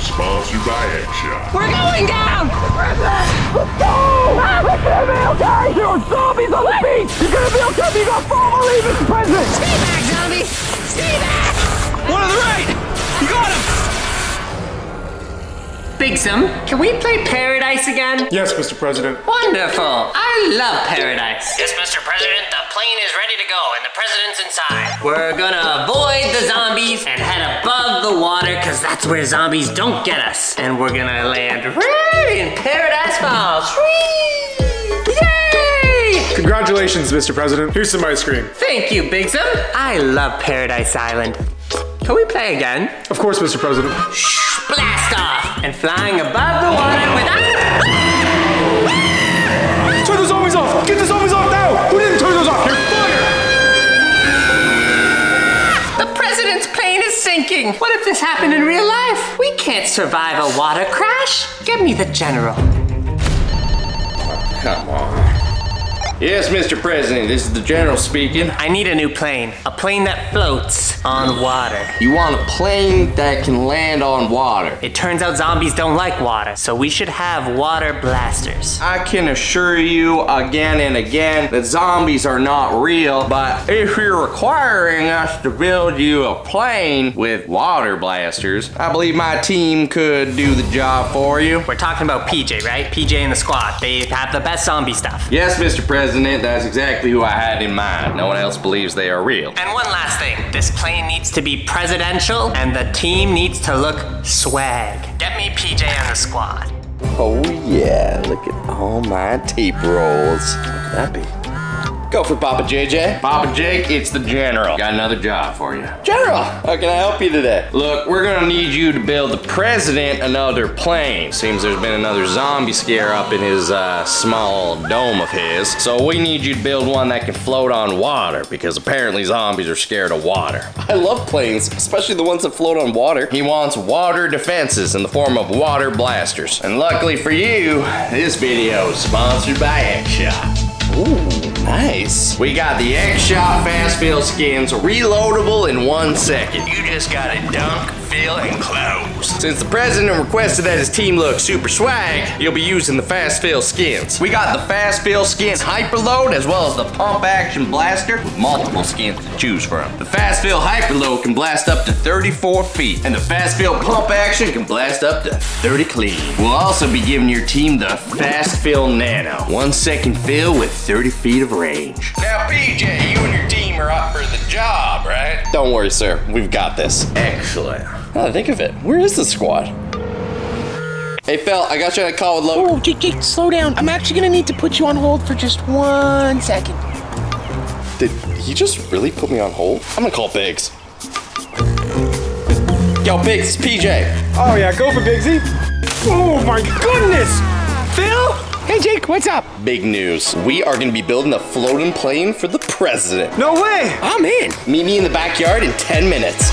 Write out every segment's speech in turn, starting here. was sponsored by X-Shot. We're going down! Let's go! It's gonna be okay! There are zombies on the beach! You're gonna be okay, but you're gonna fall and leave this present! Stay back, zombie! Stay back! One on the right! You got him! Biggsum, can we play Paradise again? Yes, Mr. President. Wonderful! I love Paradise. Yes, Mr. President, the plane is ready to go and the president's inside. We're gonna avoid the zombies and head above the water because that's where zombies don't get us. And we're gonna land right in Paradise Falls. Whee! Yay! Congratulations, Mr. President. Here's some ice cream. Thank you, Biggsum. I love Paradise Island. Can we play again? Of course, Mr. President. Shh, blast off! And flying above the water with... Turn the zombies off! Get the zombies off now! Who didn't turn those off? You're fired! The president's plane is sinking! What if this happened in real life? We can't survive a water crash! Give me the general. Oh, come on. Yes, Mr. President, this is the General speaking. I need a new plane. A plane that floats on water. You want a plane that can land on water. It turns out zombies don't like water, so we should have water blasters. I can assure you again and again that zombies are not real, but if you're requiring us to build you a plane with water blasters, I believe my team could do the job for you. We're talking about PJ, right? PJ and the squad. They have the best zombie stuff. Yes, Mr. President. That's exactly who I had in mind. No one else believes they are real. And one last thing. This plane needs to be presidential, and the team needs to look swag. Get me PJ and the squad. Oh yeah, look at all my tape rolls. That'd be... Go for Papa JJ. Papa Jake, it's the General. Got another job for you. General, how can I help you today? Look, we're gonna need you to build the president another plane. Seems there's been another zombie scare up in his small dome of his. So we need you to build one that can float on water because apparently zombies are scared of water. I love planes, especially the ones that float on water. He wants water defenses in the form of water blasters. And luckily for you, this video is sponsored by X-Shot. Ooh. Nice. We got the X-Shot Fast Fill skins reloadable in 1 second. You just gotta dunk, fill, and close. Since the president requested that his team look super swag, you'll be using the Fast Fill skins. We got the Fast Fill skins Hyperload as well as the Pump Action Blaster with multiple skins to choose from. The Fast Fill Hyperload can blast up to 34 feet, and the Fast Fill Pump Action can blast up to 30 clean. We'll also be giving your team the Fast Fill Nano. 1 second fill with 30 feet of range. Now, PJ, you and your team are up for the job, right? Don't worry, sir. We've got this. Excellent. Now that I think of it, where is the squad? Hey, Phil, I got you on a call with Logan. Oh, Jake, slow down. I'm actually gonna need to put you on hold for just 1 second. Did he just really put me on hold? I'm gonna call Biggs. Yo, Biggs, PJ. Oh, yeah, go for Biggsy. Oh, my goodness. Phil? Hey Jake, what's up? Big news. We are gonna be building a floating plane for the president. No way! I'm in. Meet me in the backyard in 10 minutes.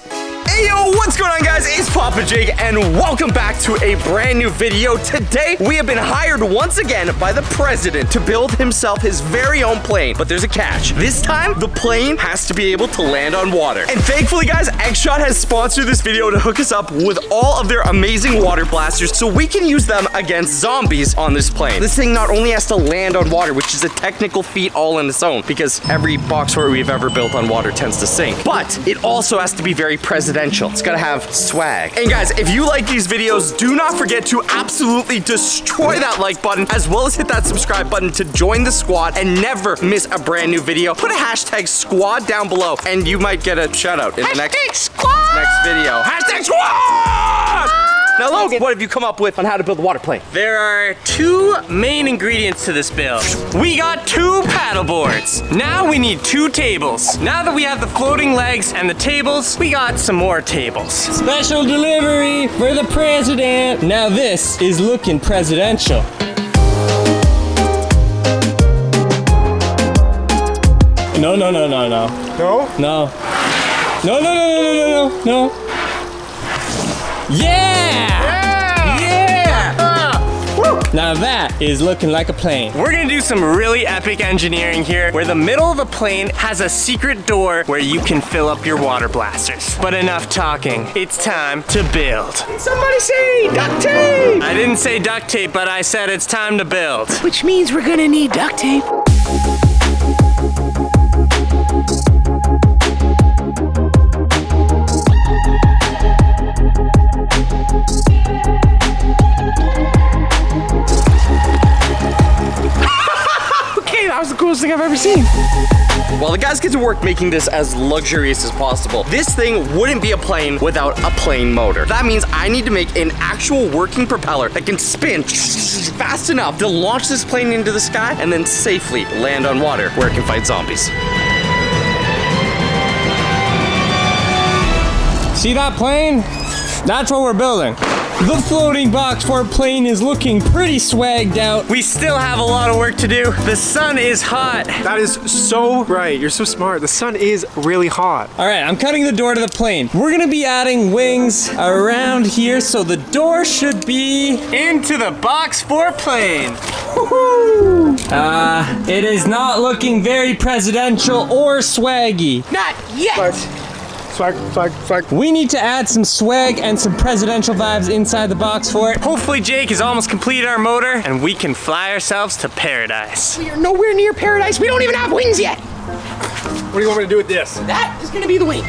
Hey yo, what's going on guys? It's Papa Jake and welcome back to a brand new video. Today, we have been hired once again by the president to build himself his very own plane, but there's a catch. This time, the plane has to be able to land on water. And thankfully guys, X-Shot has sponsored this video to hook us up with all of their amazing water blasters so we can use them against zombies on this plane. This thing not only has to land on water, which is a technical feat all on its own because every box horror we've ever built on water tends to sink, but it also has to be very presidential. It's gotta have swag. And guys, if you like these videos, do not forget to absolutely destroy that like button as well as hit that subscribe button to join the squad and never miss a brand new video. Put a hashtag squad down below and you might get a shout out in the next video. Hashtag squad! Now, Logan, what have you come up with on how to build a water plane? There are two main ingredients to this build. We got two paddle boards. Now we need two tables. Now that we have the floating legs and the tables, we got some more tables. Special delivery for the president. Now this is looking presidential. No, no, no, no, no. No? No. No, no, no, no, no, no, no. Yeah! Yeah! Yeah! Woo! Now that is looking like a plane. We're gonna do some really epic engineering here where the middle of the plane has a secret door where you can fill up your water blasters. But enough talking, it's time to build. Somebody say duct tape! I didn't say duct tape, but I said it's time to build. Which means we're gonna need duct tape. Thing I've ever seen. While the guys get to work making this as luxurious as possible, this thing wouldn't be a plane without a plane motor. That means I need to make an actual working propeller that can spin fast enough to launch this plane into the sky and then safely land on water where it can fight zombies. See that plane? That's what we're building. The floating box for our plane is looking pretty swagged out. We still have a lot of work to do. The sun is hot. That is so right. You're so smart. The sun is really hot. All right, I'm cutting the door to the plane. We're gonna be adding wings around here, so the door should be into the box for plane. Woo-hoo! It is not looking very presidential or swaggy. Not yet. But swag, swag, swag. We need to add some swag and some presidential vibes inside the box for it. Hopefully Jake has almost completed our motor and we can fly ourselves to paradise. We are nowhere near paradise. We don't even have wings yet. What do you want me to do with this? That is gonna be the wing.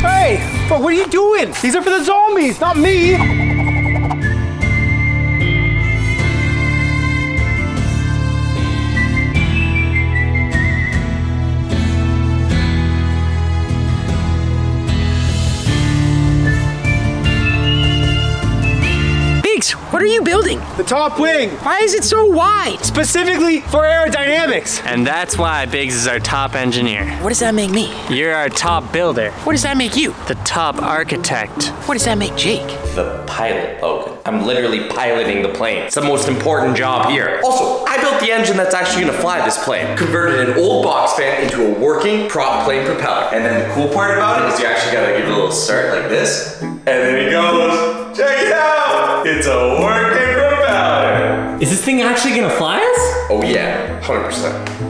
Hey, bro, what are you doing? These are for the zombies, not me. What are you building? The top wing. Why is it so wide? Specifically for aerodynamics. And that's why Biggs is our top engineer. What does that make me? You're our top builder. What does that make you? The top architect. What does that make Jake? The pilot, Logan. I'm literally piloting the plane. It's the most important job here. Also, I built the engine that's actually gonna fly this plane. Converted an old box fan into a working prop plane propeller. And then the cool part about it is you actually gotta give it a little start like this. And then it goes, check it out. It's a working propeller. Is this thing actually gonna fly us? Oh yeah, 100%.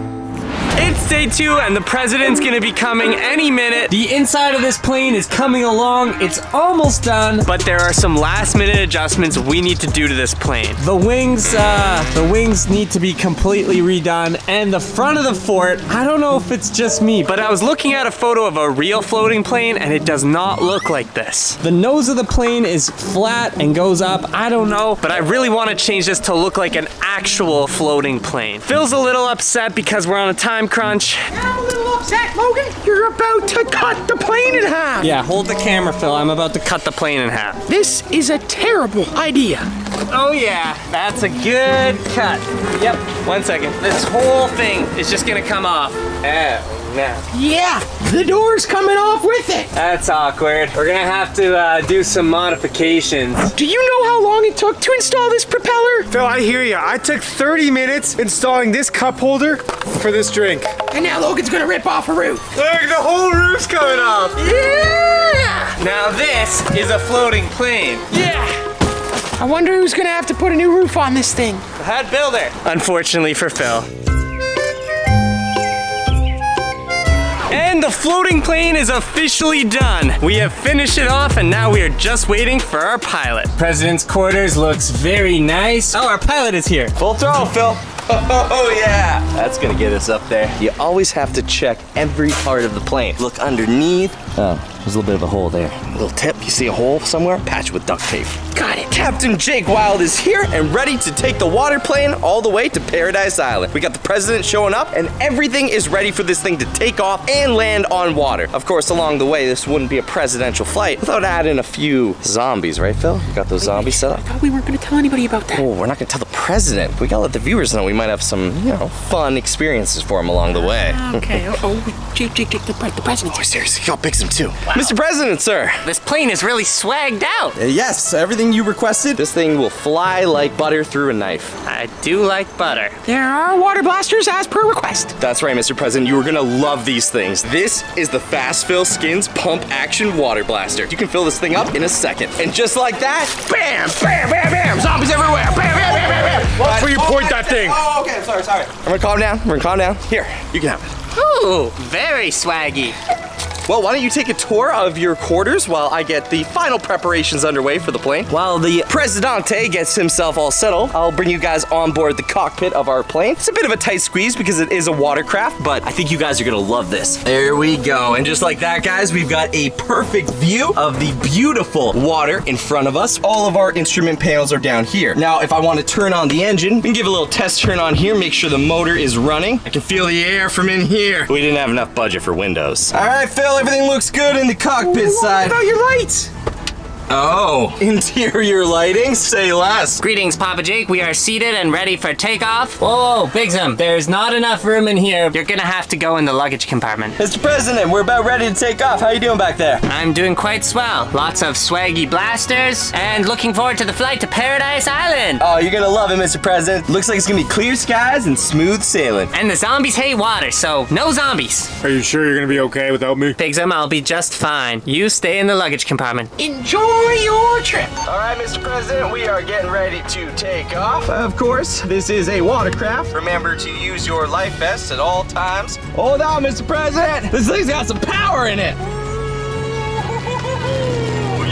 It's day two and the president's gonna be coming any minute. The inside of this plane is coming along. It's almost done. But there are some last minute adjustments we need to do to this plane. The wings need to be completely redone, and the front of the fort, I don't know if it's just me, but I was looking at a photo of a real floating plane and it does not look like this. The nose of the plane is flat and goes up. I don't know, but I really wanna change this to look like an actual floating plane. Phil's a little upset because we're on a time crunch. I'm a little upset, Logan. You're about to cut the plane in half. Yeah, hold the camera, Phil. I'm about to cut the plane in half. This is a terrible idea. Oh yeah, that's a good cut. Yep, 1 second. This whole thing is just gonna come off. Oh, no. Yeah, the door's coming off with it. That's awkward. We're gonna have to do some modifications. Do you know how long it took to install this propeller? Phil, I hear you. I took 30 minutes installing this cup holder for this drink. And now Logan's gonna rip off a roof. Look, the whole roof's coming off. Yeah! Now this is a floating plane. Yeah! I wonder who's gonna have to put a new roof on this thing. The head builder. Unfortunately for Phil. And the floating plane is officially done. We have finished it off and now we are just waiting for our pilot. President's quarters looks very nice. Oh, our pilot is here. Full throttle, Phil. Oh yeah! That's gonna get us up there. You always have to check every part of the plane. Look underneath. Oh, there's a little bit of a hole there. A little tip, you see a hole somewhere? Patch with duct tape. Got it. Captain Jake Wild is here and ready to take the water plane all the way to Paradise Island. We got the president showing up and everything is ready for this thing to take off and land on water. Of course, along the way, this wouldn't be a presidential flight without adding a few zombies, right, Phil? You got those zombies set up? I thought we weren't gonna tell anybody about that. Oh, we're not gonna tell the president. We gotta let the viewers know we might have some, you know, fun experiences for him along the way. Okay, Jake, the president. Oh, seriously, y'all pick him too. Wow. Mr. President, sir. This plane is really swagged out. Yes, everything you requested. This thing will fly like butter through a knife. I do like butter. There are water blasters as per request. That's right, Mr. President. You are gonna love these things. This is the Fast Fill Skins Pump Action Water Blaster. You can fill this thing up in a second. And just like that, bam, bam, bam, bam. Zombies everywhere. Bam, bam, bam, bam, bam. Watch where you point that thing. Oh, okay, I'm sorry, sorry. I'm gonna calm down. We're gonna calm down. Here, you can have it. Ooh, very swaggy. Well, why don't you take a tour of your quarters while I get the final preparations underway for the plane. While the Presidente gets himself all settled, I'll bring you guys on board the cockpit of our plane. It's a bit of a tight squeeze because it is a watercraft, but I think you guys are gonna love this. There we go. And just like that, guys, we've got a perfect view of the beautiful water in front of us. All of our instrument panels are down here. Now, if I wanna turn on the engine, we can give a little test turn on here, make sure the motor is running. I can feel the air from in here. We didn't have enough budget for windows. All right, Phil. Everything looks good in the cockpit side. What about your lights? Oh, interior lighting, say less. Greetings, Papa Jake. We are seated and ready for takeoff. Oh, Biggsum, there's not enough room in here. You're gonna have to go in the luggage compartment. Mr. President, we're about ready to take off. How you doing back there? I'm doing quite swell. Lots of swaggy blasters and looking forward to the flight to Paradise Island. Oh, you're gonna love it, Mr. President. Looks like it's gonna be clear skies and smooth sailing. And the zombies hate water, so no zombies. Are you sure you're gonna be okay without me? Biggsum, I'll be just fine. You stay in the luggage compartment. Enjoy your trip. All right, Mr. President, we are getting ready to take off. Of course, this is a watercraft. Remember to use your life vests at all times. Hold on, Mr. President. This thing's got some power in it.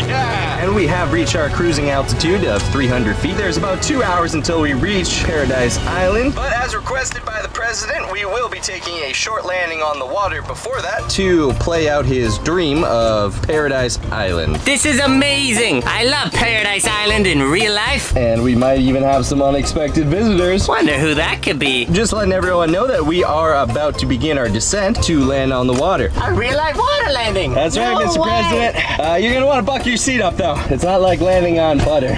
Yeah. And we have reached our cruising altitude of 300 feet. There's about 2 hours until we reach Paradise Island. But as requested by the president, we will be taking a short landing on the water before that to play out his dream of Paradise Island. This is amazing. I love Paradise Island in real life. And we might even have some unexpected visitors. Wonder who that could be. Just letting everyone know that we are about to begin our descent to land on the water. A real life water landing. That's right, Mr. President. You're going to want to buck your seat up, though. It's not like landing on butter.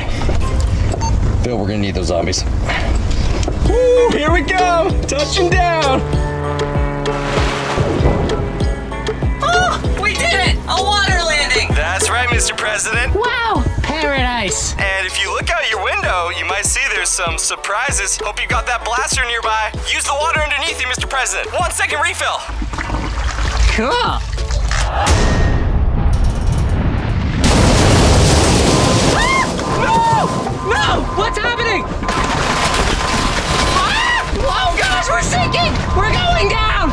Phil, we're gonna need those zombies. Woo, here we go! Touching down! Oh, we did it! A water landing! That's right, Mr. President. Wow, paradise. And if you look out your window, you might see there's some surprises. Hope you got that blaster nearby. Use the water underneath you, Mr. President. 1 second refill. Cool. No! What's happening? Ah! Oh gosh, we're sinking! We're going down!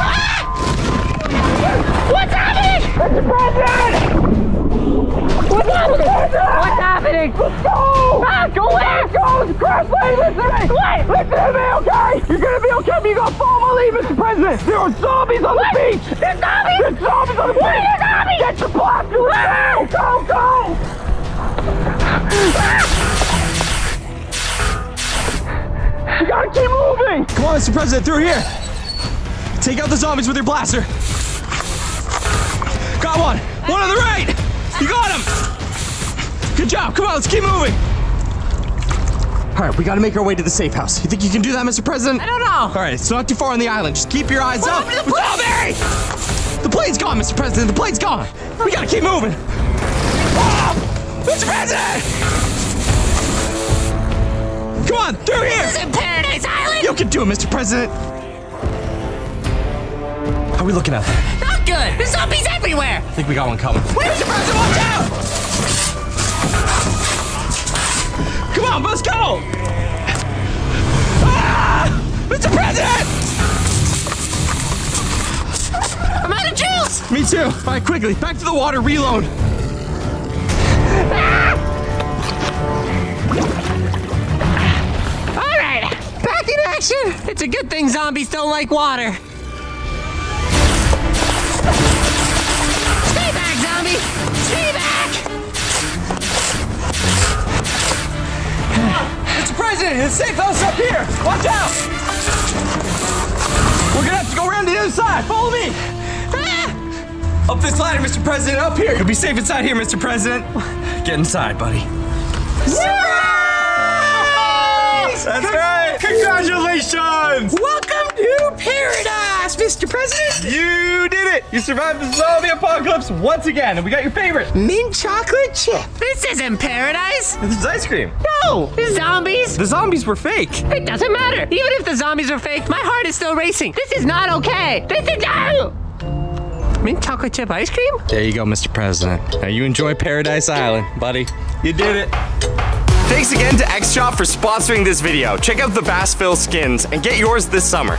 Ah! What's happening? Mr. President! What's happening? What's happening? Let's go! Ah, go where? Let's go! It's a crash plane! Listen to me! Wait! Listen to me, okay? You're gonna be okay, but you're gonna follow my lead, Mr. President! There are zombies on the beach! There's zombies! There's zombies on the beach! What are zombies? Get the blaster! Let's go! Go! Go! You gotta keep moving! Come on, Mr. President, through here! Take out the zombies with your blaster! Got one! One on the right! You got him! Good job! Come on, let's keep moving! Alright, we gotta make our way to the safe house. You think you can do that, Mr. President? I don't know! Alright, it's not too far on the island. Just keep your eyes up! The plane's gone, Mr. President! The plane's gone! We gotta keep moving! Mr. President! Come on, through here! This is Paradise Island! You can do it, Mr. President! How are we looking at? Not good! There's zombies everywhere! I think we got one coming. Wait, Mr. President, watch out! Come on, let's go! Ah! Mr. President! I'm out of juice! Me too. All right, quickly, back to the water, reload. Ah! All right, back in action. It's a good thing zombies don't like water. Stay back, zombie. Stay back. Mr. President, the safe house up here. Watch out. We're gonna have to go around the other side. Follow me. Ah! Up this ladder, Mr. President. Up here. You'll be safe inside here, Mr. President. Get inside, buddy. Surprise! That's right! Congratulations! Welcome to paradise, Mr. President! You did it! it! You survived the zombie apocalypse once again, and we got your favorite. Mint chocolate chip. This isn't paradise. This is ice cream. No! Zombies? The zombies were fake. It doesn't matter. Even if the zombies are fake, my heart is still racing. This is not okay. This is... Oh! Mint chocolate chip ice cream? There you go, Mr. President. Now you enjoy Paradise Island, buddy. You did it. Thanks again to X-Shot for sponsoring this video. Check out the Bass Phil skins and get yours this summer.